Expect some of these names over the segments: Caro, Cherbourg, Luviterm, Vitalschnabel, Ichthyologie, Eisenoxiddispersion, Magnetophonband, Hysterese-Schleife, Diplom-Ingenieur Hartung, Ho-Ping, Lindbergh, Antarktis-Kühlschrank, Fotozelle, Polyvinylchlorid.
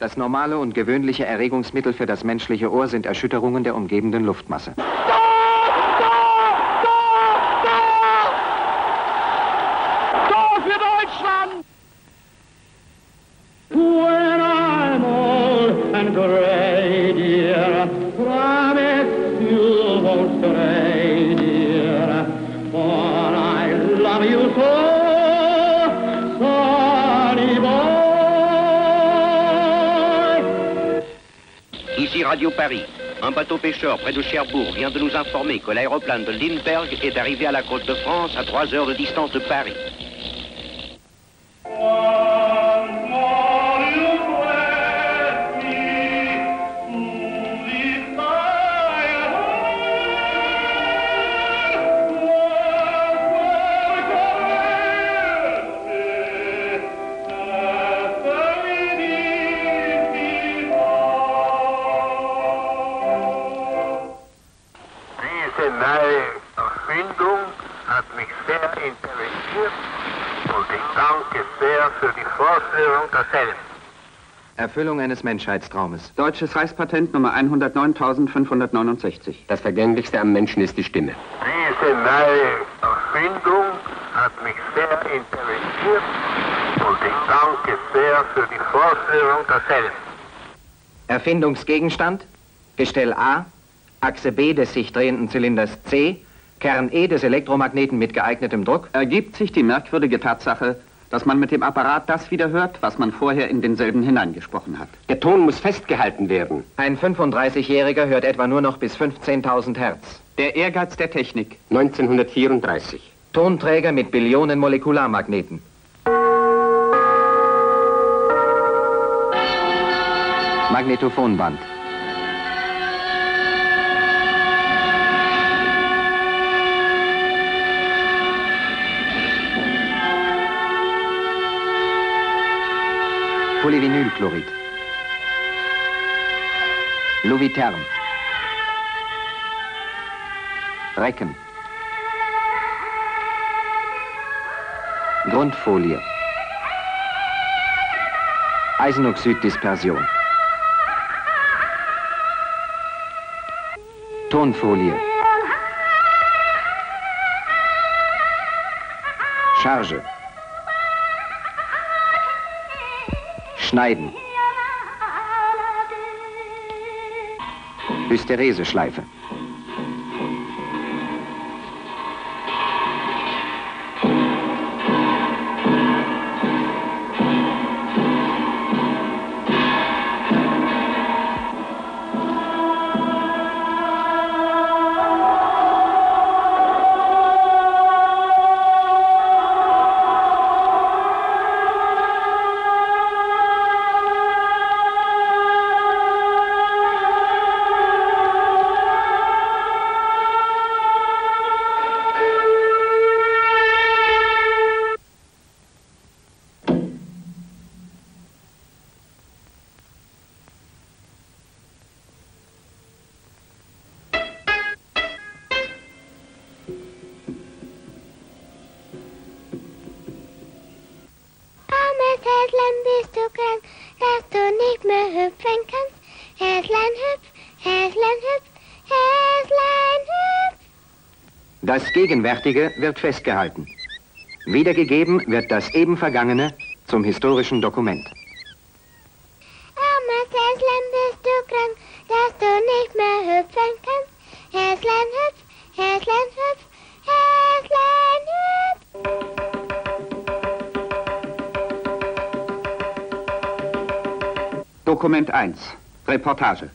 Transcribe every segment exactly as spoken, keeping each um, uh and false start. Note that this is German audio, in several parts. Das normale und gewöhnliche Erregungsmittel für das menschliche Ohr sind Erschütterungen der umgebenden Luftmasse. Da, da, da, da. Da für Deutschland! When I'm old and gray, dear, promise you won't stray, dear, for I love you so. Ici Radio Paris. Un bateau pêcheur près de Cherbourg vient de nous informer que l'aéroplane de Lindbergh est arrivé à la côte de France à trois heures de distance de Paris. Erfüllung eines Menschheitstraumes. Deutsches Reispatent Nummer hundertneuntausendfünfhundertneunundsechzig. Das Vergänglichste am Menschen ist die Stimme. Diese neue Erfindung hat mich sehr interessiert und ich danke sehr für die Vorstellung derselben. Erfindungsgegenstand: Gestell A, Achse B des sich drehenden Zylinders C, Kern E des Elektromagneten mit geeignetem Druck. Ergibt sich die merkwürdige Tatsache, dass man mit dem Apparat das wieder hört, was man vorher in denselben hineingesprochen hat. Der Ton muss festgehalten werden. Ein fünfunddreißigjähriger hört etwa nur noch bis fünfzehntausend Hertz. Der Ehrgeiz der Technik. neunzehnhundertvierunddreißig. Tonträger mit Billionen Molekularmagneten. Magnetophonband. Polyvinylchlorid. Luviterm. Recken. Grundfolie. Eisenoxiddispersion. Tonfolie. Charge. Schneiden. Hysterese-Schleife. Häslein, bist du krank, dass du nicht mehr hüpfen kannst? Häslein hüpf, Häslein hüpf, Häslein hüpf. Das Gegenwärtige wird festgehalten. Wiedergegeben wird das eben Vergangene zum historischen Dokument. Armes Häslein, bist du krank, dass du nicht mehr hüpfen kannst? Häslein hüpf, Häslein hüpf, Häslein hüpf. Dokument eins, Reportage.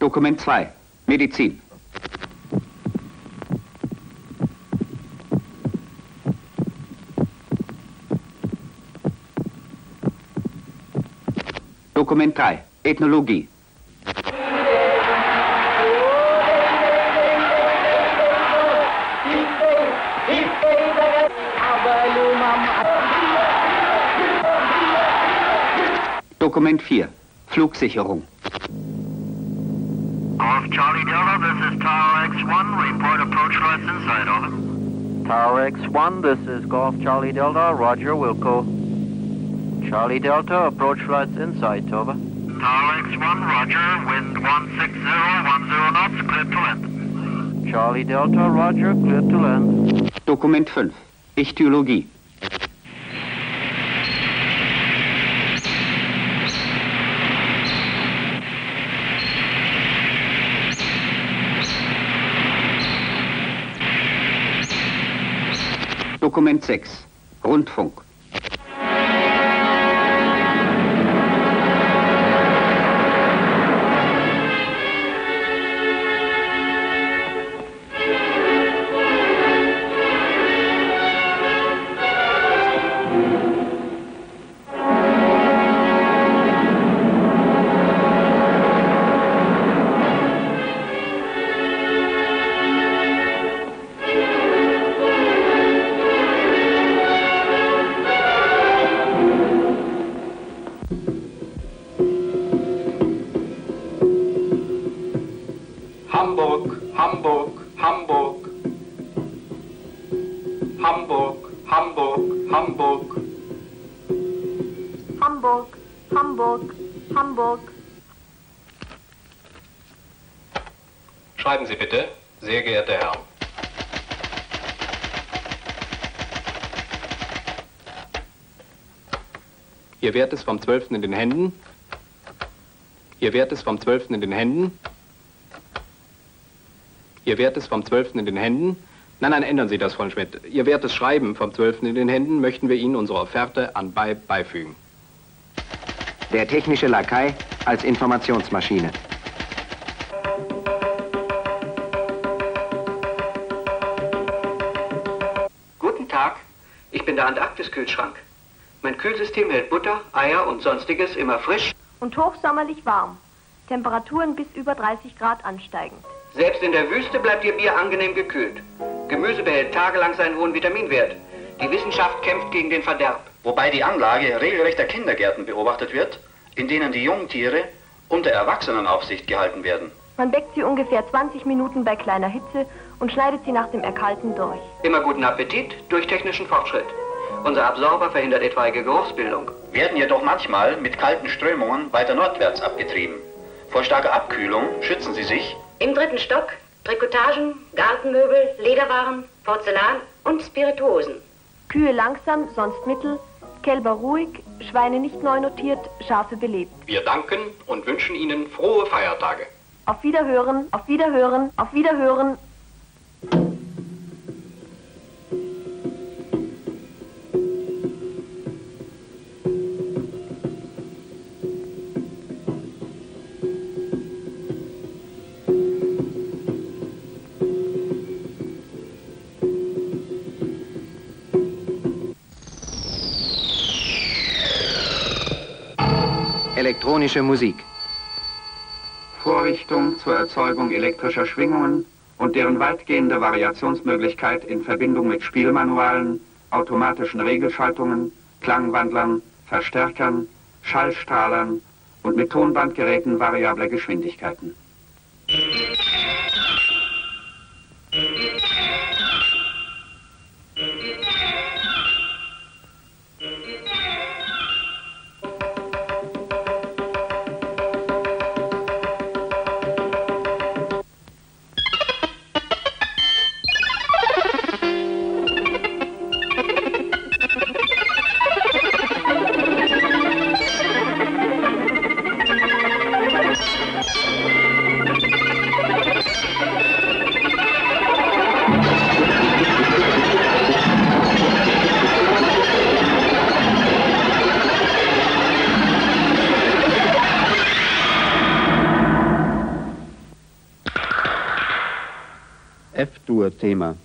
Dokument zwei, Medizin. Dokument drei, Ethnologie. Dokument vier, Flugsicherung. Off Charlie Delta, this is Tower X one, report approach lights inside, over. Tower X one, this is Golf Charlie Delta, Roger Wilco. Charlie Delta, approach lights inside, over. Tower X one, Roger, wind one six zero, ten knots, cleared to land. Charlie Delta, Roger, cleared to land. Dokument fünf, Ichthyologie. Dokument sechs, Rundfunk. Schreiben Sie bitte, sehr geehrter Herr. Ihr Wert ist vom zwölften in den Händen. Ihr Wert ist vom zwölften in den Händen. Ihr Wert ist vom zwölften in den Händen. Nein, nein, ändern Sie das, Frau Schmidt. Ihr wertes Schreiben vom zwölften in den Händen möchten wir Ihnen unsere Offerte anbei beifügen. Der technische Lakai als Informationsmaschine. Ich bin der Antarktis-Kühlschrank. Mein Kühlsystem hält Butter, Eier und Sonstiges immer frisch und hochsommerlich warm. Temperaturen bis über dreißig Grad ansteigend. Selbst in der Wüste bleibt Ihr Bier angenehm gekühlt. Gemüse behält tagelang seinen hohen Vitaminwert. Die Wissenschaft kämpft gegen den Verderb. Wobei die Anlage regelrechter Kindergärten beobachtet wird, in denen die Jungtiere unter Erwachsenenaufsicht gehalten werden. Man weckt sie ungefähr zwanzig Minuten bei kleiner Hitze und schneidet sie nach dem Erkalten durch. Immer guten Appetit durch technischen Fortschritt. Unser Absorber verhindert etwaige Geruchsbildung. Werden jedoch manchmal mit kalten Strömungen weiter nordwärts abgetrieben. Vor starker Abkühlung schützen sie sich im dritten Stock, Trikotagen, Gartenmöbel, Lederwaren, Porzellan und Spirituosen. Kühe langsam, sonst mittel, Kälber ruhig, Schweine nicht neu notiert, Schafe belebt. Wir danken und wünschen Ihnen frohe Feiertage. Auf Wiederhören, auf Wiederhören, auf Wiederhören. Elektronische Musik. Vorrichtung zur Erzeugung elektrischer Schwingungen und deren weitgehende Variationsmöglichkeit in Verbindung mit Spielmanualen, automatischen Regelschaltungen, Klangwandlern, Verstärkern, Schallstrahlern und mit Tonbandgeräten variabler Geschwindigkeiten. Thema.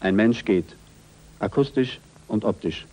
Ein Mensch geht. Akustisch und optisch.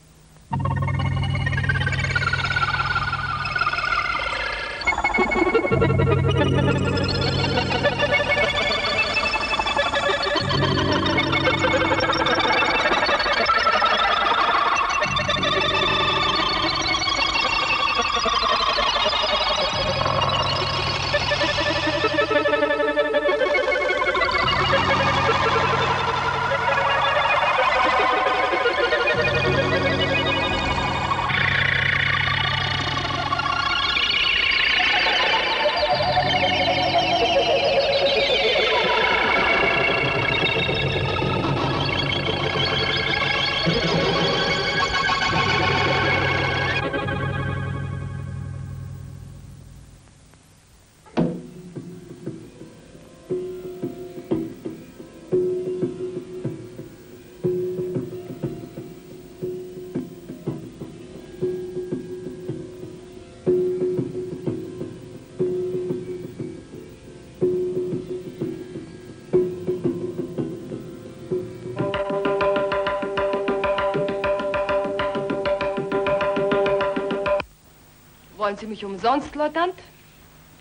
Wollen Sie mich umsonst, Leutnant?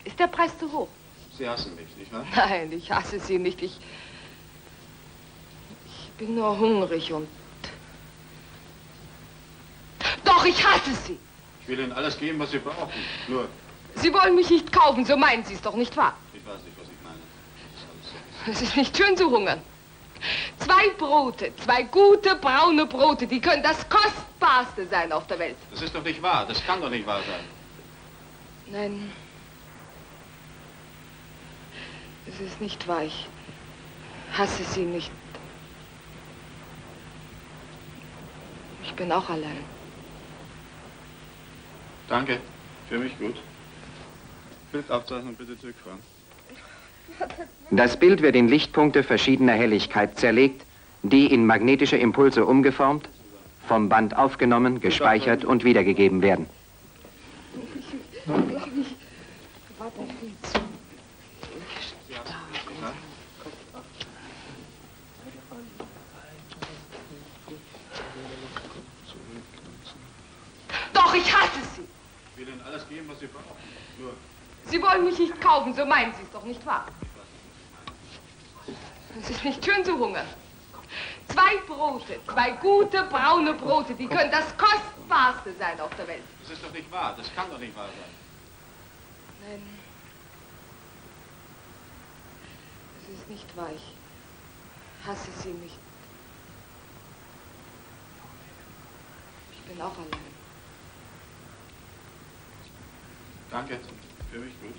Ist der Preis zu hoch? Sie hassen mich, nicht wahr? Nein, ich hasse Sie nicht. Ich, ich bin nur hungrig und... Doch, ich hasse Sie! Ich will Ihnen alles geben, was Sie brauchen. Nur... Sie wollen mich nicht kaufen, so meinen Sie es doch, nicht wahr? Ich weiß nicht, was ich meine. Es ist nicht schön zu hungern. Zwei Brote, zwei gute braune Brote, die können das Kostbarste sein auf der Welt. Das ist doch nicht wahr, das kann doch nicht wahr sein. Nein. Es ist nicht wahr, ich hasse Sie nicht. Ich bin auch allein. Danke, für mich gut. Bildabzeichnung bitte zurückfahren. Das Bild wird in Lichtpunkte verschiedener Helligkeit zerlegt, die in magnetische Impulse umgeformt, vom Band aufgenommen, gespeichert und wiedergegeben werden. Doch, ich hasse Sie! Ich will Ihnen alles geben, was Sie brauchen. Nur... Sie wollen mich nicht kaufen, so meinen Sie es doch, nicht wahr? Es ist nicht schön zu hungern. Zwei Brote, zwei gute braune Brote, die können das Kostbarste sein auf der Welt. Das ist doch nicht wahr, das kann doch nicht wahr sein. Nein. Es ist nicht wahr, ich hasse Sie nicht. Ich bin auch allein. Danke. Für mich gut.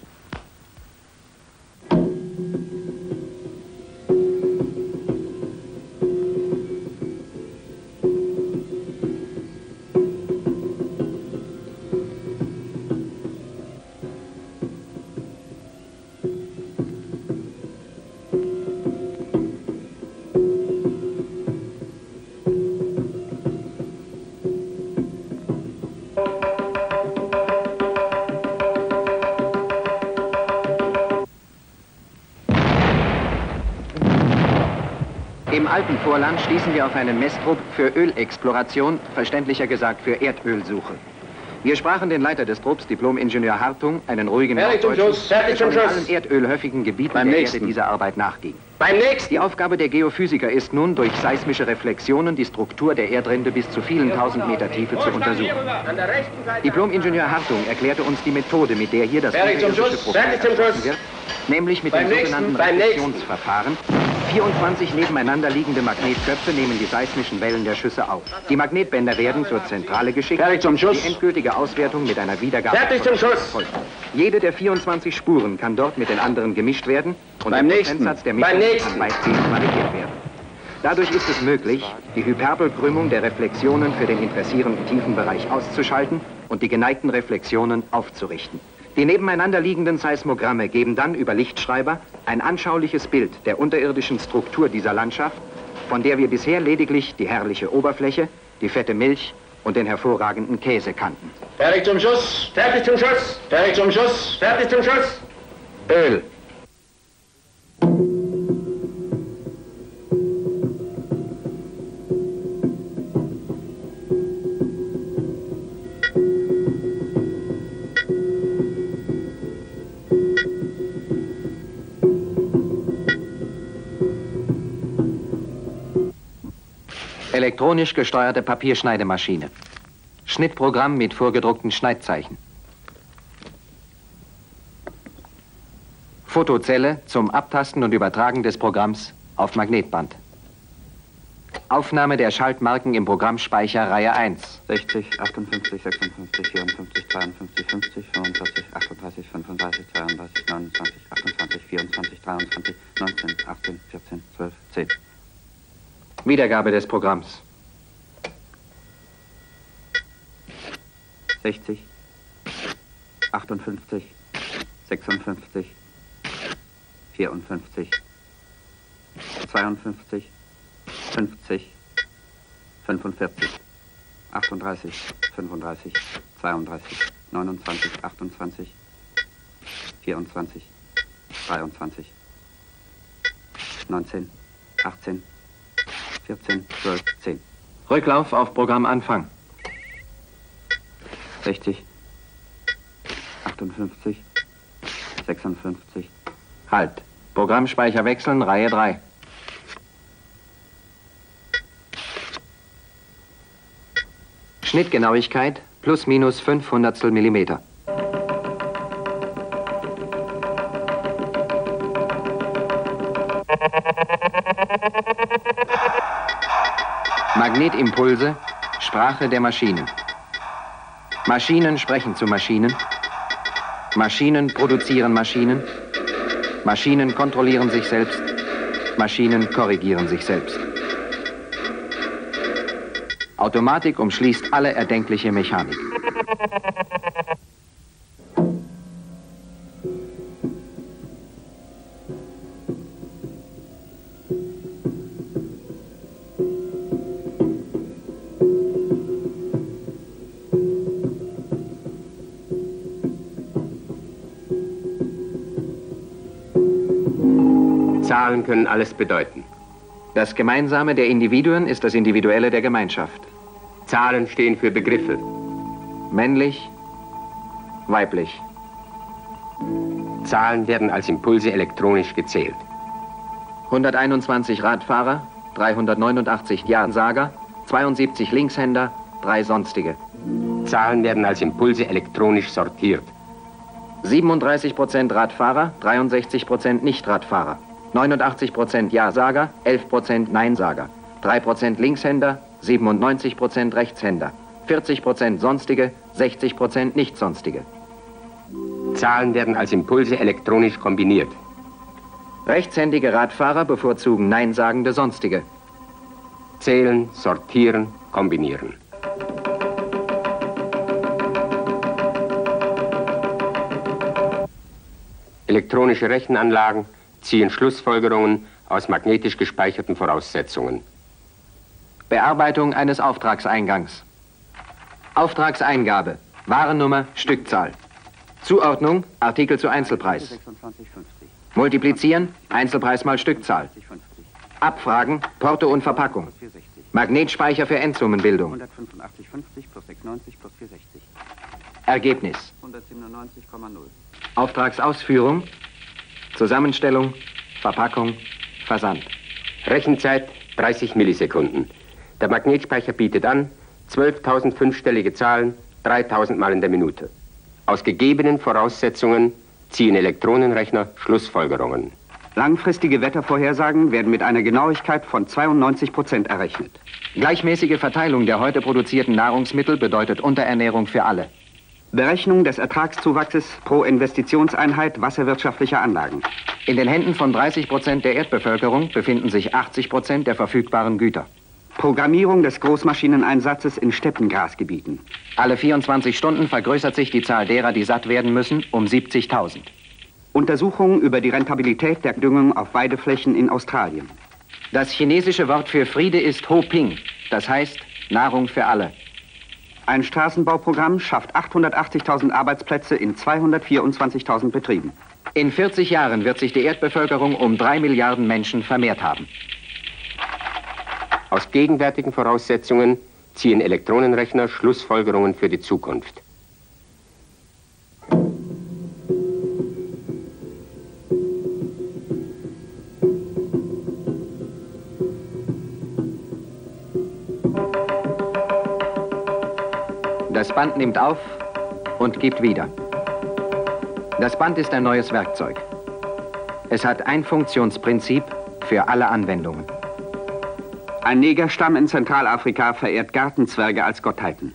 Im Alpenvorland schließen wir auf einen Messtrupp für Ölexploration, verständlicher gesagt für Erdölsuche. Wir sprachen den Leiter des Trupps, Diplom-Ingenieur Hartung, einen ruhigen Norddeutschen, der schon in allen erdölhöfigen Gebieten der Erde dieser Arbeit nachging. Beim nächsten. Die Aufgabe der Geophysiker ist nun, durch seismische Reflexionen die Struktur der Erdrinde bis zu vielen tausend Meter Tiefe zu untersuchen. Diplom-Ingenieur Hartung erklärte uns die Methode, mit der hier das unterirdische Profil erschaffen wird, nämlich mit dem sogenannten Reflexionsverfahren. vierundzwanzig nebeneinander liegende Magnetköpfe nehmen die seismischen Wellen der Schüsse auf. Die Magnetbänder werden zur Zentrale geschickt. Fertig zum Schuss. Die endgültige Auswertung mit einer Wiedergabe. Fertig zum Schuss. Folgt. Jede der vierundzwanzig Spuren kann dort mit den anderen gemischt werden und beim nächsten Satz der Mischung kann weitgehend validiert werden. Dadurch ist es möglich, die Hyperbelkrümmung der Reflexionen für den interessierenden Tiefenbereich auszuschalten und die geneigten Reflexionen aufzurichten. Die nebeneinander liegenden Seismogramme geben dann über Lichtschreiber ein anschauliches Bild der unterirdischen Struktur dieser Landschaft, von der wir bisher lediglich die herrliche Oberfläche, die fette Milch und den hervorragenden Käse kannten. Fertig zum Schuss! Fertig zum Schuss! Fertig zum Schuss! Fertig zum Schuss! Öl. Elektronisch gesteuerte Papierschneidemaschine. Schnittprogramm mit vorgedruckten Schneidzeichen. Fotozelle zum Abtasten und Übertragen des Programms auf Magnetband. Aufnahme der Schaltmarken im Programmspeicher Reihe eins. sechzig, achtundfünfzig, sechsundfünfzig, vierundfünfzig, fünfundfünfzig, sechsundfünfzig, fünfundzwanzig, achtundzwanzig, vierundzwanzig, dreiundzwanzig, neunzehn, achtzehn, vierzehn, zwölf, zehn. Wiedergabe des Programms. sechzig, achtundfünfzig, sechsundfünfzig, zweiundfünfzig, fünfundzwanzig, zweiundfünfzig, vierundzwanzig, dreiundzwanzig, neunundzwanzig, achtundzwanzig, vierundzwanzig, dreiundzwanzig, neunzehn, achtzehn, Rücklauf auf Programm Anfang. sechzig, achtundfünfzig, sechsundfünfzig. Halt. Programmspeicher wechseln, Reihe drei. Schnittgenauigkeit plus minus fünf Hundertstel Millimeter. Magnetimpulse, Sprache der Maschinen. Maschinen sprechen zu Maschinen. Maschinen produzieren Maschinen. Maschinen kontrollieren sich selbst. Maschinen korrigieren sich selbst. Automatik umschließt alle erdenkliche Mechanik. Zahlen können alles bedeuten. Das Gemeinsame der Individuen ist das Individuelle der Gemeinschaft. Zahlen stehen für Begriffe. Männlich, weiblich. Zahlen werden als Impulse elektronisch gezählt. hunderteinundzwanzig Radfahrer, dreihundertneunundachtzig Ja-Sager, zweiundsiebzig Linkshänder, drei Sonstige. Zahlen werden als Impulse elektronisch sortiert. siebenunddreißig Prozent Radfahrer, dreiundsechzig Prozent Nicht-Radfahrer. neunundachtzig Prozent Ja-Sager, elf Prozent Nein-Sager, drei Prozent Linkshänder, siebenundneunzig Prozent Rechtshänder, vierzig Prozent Sonstige, sechzig Prozent Nicht-Sonstige. Zahlen werden als Impulse elektronisch kombiniert. Rechtshändige Radfahrer bevorzugen Nein-sagende Sonstige. Zählen, sortieren, kombinieren. Elektronische Rechenanlagen ziehen Schlussfolgerungen aus magnetisch gespeicherten Voraussetzungen. Bearbeitung eines Auftragseingangs. Auftragseingabe, Warennummer, Stückzahl. Zuordnung, Artikel zu Einzelpreis. Multiplizieren, Einzelpreis mal Stückzahl. Abfragen, Porto und Verpackung. Magnetspeicher für Endsummenbildung. Ergebnis. Auftragsausführung, Zusammenstellung, Verpackung, Versand. Rechenzeit dreißig Millisekunden. Der Magnetspeicher bietet an zwölftausend fünfstellige Zahlen, dreitausend Mal in der Minute. Aus gegebenen Voraussetzungen ziehen Elektronenrechner Schlussfolgerungen. Langfristige Wettervorhersagen werden mit einer Genauigkeit von zweiundneunzig Prozent errechnet. Gleichmäßige Verteilung der heute produzierten Nahrungsmittel bedeutet Unterernährung für alle. Berechnung des Ertragszuwachses pro Investitionseinheit wasserwirtschaftlicher Anlagen. In den Händen von dreißig Prozent der Erdbevölkerung befinden sich achtzig Prozent der verfügbaren Güter. Programmierung des Großmaschineneinsatzes in Steppengrasgebieten. Alle vierundzwanzig Stunden vergrößert sich die Zahl derer, die satt werden müssen, um siebzigtausend. Untersuchungen über die Rentabilität der Düngung auf Weideflächen in Australien. Das chinesische Wort für Friede ist Ho-Ping, das heißt Nahrung für alle. Ein Straßenbauprogramm schafft achthundertachtzigtausend Arbeitsplätze in zweihundertvierundzwanzigtausend Betrieben. In vierzig Jahren wird sich die Erdbevölkerung um drei Milliarden Menschen vermehrt haben. Aus gegenwärtigen Voraussetzungen ziehen Elektronenrechner Schlussfolgerungen für die Zukunft. Das Band nimmt auf und gibt wieder. Das Band ist ein neues Werkzeug. Es hat ein Funktionsprinzip für alle Anwendungen. Ein Negerstamm in Zentralafrika verehrt Gartenzwerge als Gottheiten.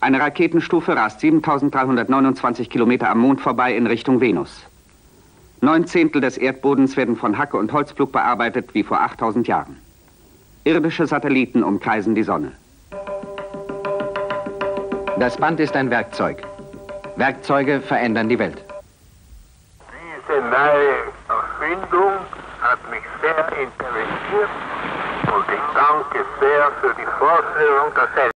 Eine Raketenstufe rast siebentausenddreihundertneunundzwanzig Kilometer am Mond vorbei in Richtung Venus. Neun Zehntel des Erdbodens werden von Hacke und Holzpflug bearbeitet wie vor achttausend Jahren. Irdische Satelliten umkreisen die Sonne. Das Band ist ein Werkzeug. Werkzeuge verändern die Welt. Diese neue Erfindung hat mich sehr interessiert und ich danke sehr für die Vorstellung der Welt.